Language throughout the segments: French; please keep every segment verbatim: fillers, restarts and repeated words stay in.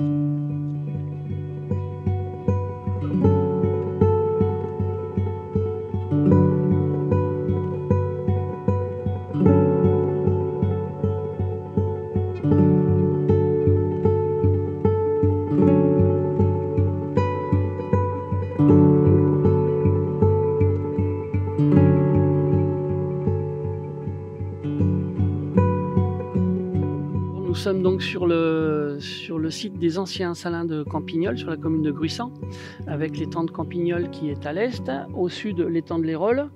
Nous sommes donc sur le, sur le site des anciens salins de Campignol, sur la commune de Gruissan, avec l'étang de Campignol qui est à l'est, au sud l'étang de l'Erolle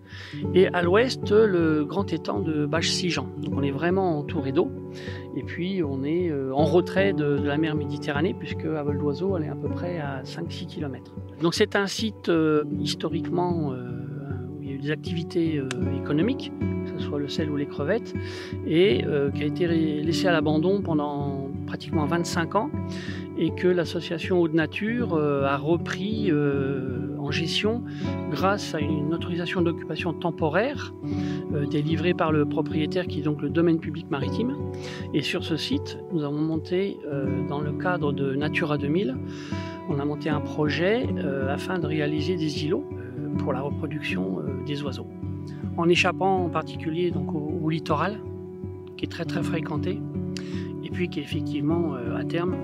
et à l'ouest le grand étang de Bages-Sigean. Donc on est vraiment entouré d'eau et puis on est en retrait de, de la mer Méditerranée puisque à vol d'oiseau elle est à peu près à cinq six kilomètres. Donc c'est un site euh, historiquement euh, où il y a eu des activités euh, économiques, soit le sel ou les crevettes, et euh, qui a été laissé à l'abandon pendant pratiquement vingt-cinq ans et que l'association Aude Nature euh, a repris euh, en gestion grâce à une autorisation d'occupation temporaire euh, délivrée par le propriétaire qui est donc le domaine public maritime. Et sur ce site, nous avons monté euh, dans le cadre de Natura deux mille, on a monté un projet euh, afin de réaliser des îlots euh, pour la reproduction euh, des oiseaux, en échappant en particulier donc au, au littoral qui est très très fréquenté et puis qui effectivement euh, à terme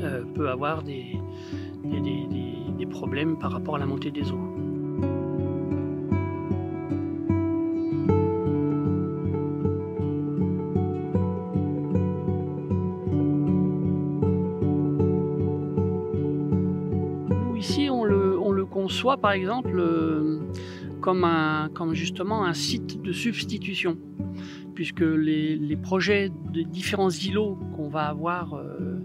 euh, peut avoir des, des, des, des problèmes par rapport à la montée des eaux. Nous, ici on le, on le conçoit par exemple euh, Comme, un, comme justement un site de substitution, puisque les, les projets des différents îlots qu'on va avoir, euh,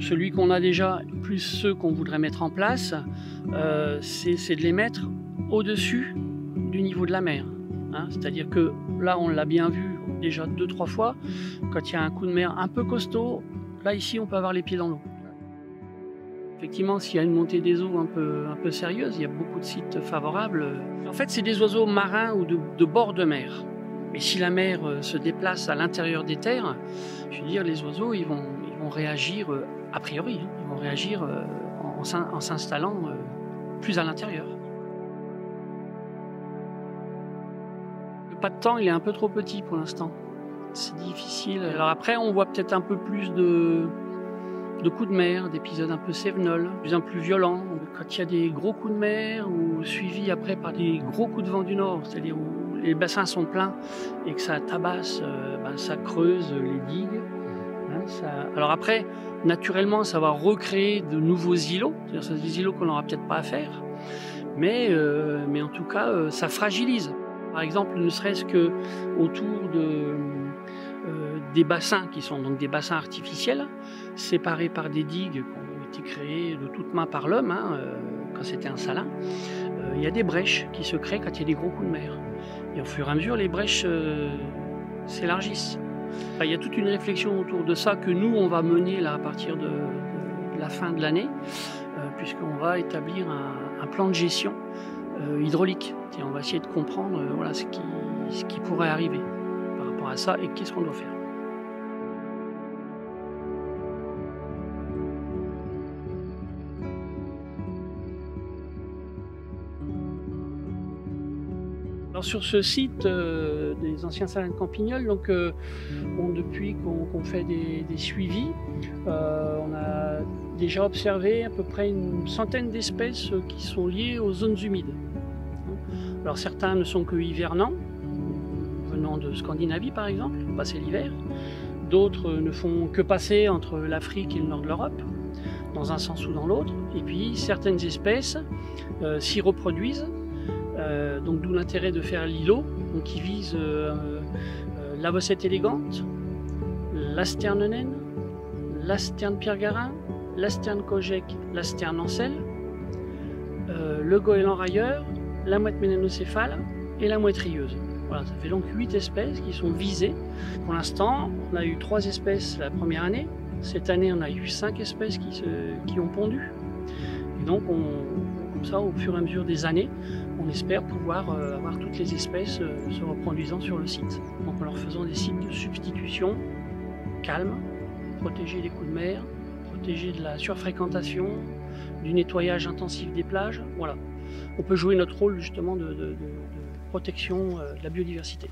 celui qu'on a déjà, plus ceux qu'on voudrait mettre en place, euh, c'est de les mettre au-dessus du niveau de la mer. Hein. C'est-à-dire que là, on l'a bien vu déjà deux, trois fois, quand il y a un coup de mer un peu costaud, là, ici, on peut avoir les pieds dans l'eau. Effectivement, s'il y a une montée des eaux un peu, un peu sérieuse, il y a beaucoup de sites favorables. En fait, c'est des oiseaux marins ou de, de bord de mer. Mais si la mer se déplace à l'intérieur des terres, je veux dire, les oiseaux, ils vont, ils vont réagir a priori. Ils vont réagir en, en, en s'installant plus à l'intérieur. Le pas de temps, il est un peu trop petit pour l'instant. C'est difficile. Alors après, on voit peut-être un peu plus de... de coups de mer, d'épisodes un peu sévenols, de plus en plus violents. Quand il y a des gros coups de mer ou suivis après par des gros coups de vent du nord, c'est-à-dire où les bassins sont pleins et que ça tabasse, euh, ben, ça creuse les digues. Hein, ça... Alors après, naturellement, ça va recréer de nouveaux îlots, c'est-à-dire des îlots qu'on n'aura peut-être pas à faire, mais, euh, mais en tout cas, euh, ça fragilise. Par exemple, ne serait-ce que autour de... Euh, des bassins qui sont donc des bassins artificiels séparés par des digues qui ont été créées de toutes mains par l'homme hein, euh, quand c'était un salin. Euh, il y a des brèches qui se créent quand il y a des gros coups de mer. Et au fur et à mesure, les brèches euh, s'élargissent. Enfin, il y a toute une réflexion autour de ça que nous, on va mener là, à partir de, de la fin de l'année, euh, puisqu'on va établir un, un plan de gestion euh, hydraulique. Et on va essayer de comprendre euh, voilà, ce qui, ce qui pourrait arriver à ça et qu'est-ce qu'on doit faire. Alors sur ce site euh, des anciens salins de Campignol, donc, euh, on, depuis qu'on qu'on fait des, des suivis, euh, on a déjà observé à peu près une centaine d'espèces qui sont liées aux zones humides. Alors certains ne sont que hivernants, venant de Scandinavie par exemple, passer l'hiver. D'autres ne font que passer entre l'Afrique et le nord de l'Europe, dans un sens ou dans l'autre. Et puis certaines espèces euh, s'y reproduisent, euh, donc d'où l'intérêt de faire l'îlot, qui vise euh, euh, la bossette élégante, la sterne naine, la sterne pierre-garin, la sterne cogec, la sterne ansel, euh, le goéland railleur, la mouette ménanocéphale et la mouette rieuse. Voilà, ça fait donc huit espèces qui sont visées. Pour l'instant, on a eu trois espèces la première année. Cette année, on a eu cinq espèces qui, se, qui ont pondu. Et donc, on, comme ça, au fur et à mesure des années, on espère pouvoir euh, avoir toutes les espèces euh, se reproduisant sur le site. Donc, en leur faisant des sites de substitution, calme, protéger les coups de mer, protéger de la surfréquentation, du nettoyage intensif des plages. Voilà, on peut jouer notre rôle justement de, de, de protection de la biodiversité.